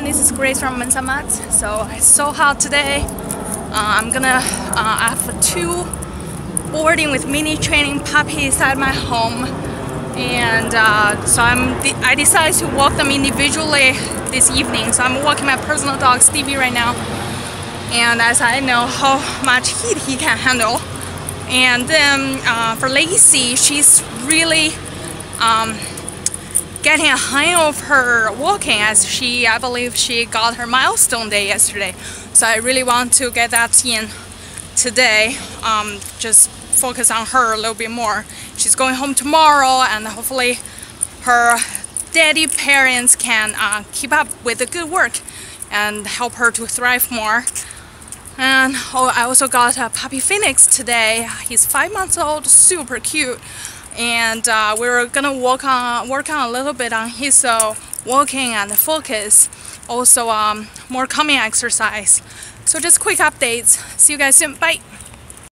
This is Grace from Mensa Mats. So it's so hot today. I have two boarding with mini training puppies at my home, and so I decided to walk them individually this evening. So I'm walking my personal dog Stevie right now, and as I know how much heat he can handle, and then for Lacey, she's really getting a hang of her walking, as I believe she got her milestone day yesterday. So I really want to get that in today, just focus on her a little bit more. She's going home tomorrow, and hopefully her daddy parents can keep up with the good work and help her to thrive more. And I also got a puppy Phoenix today. He's 5 months old, super cute. And we're gonna work on a little bit on his walking and focus, also more calming exercise. So just quick updates. See you guys soon. Bye.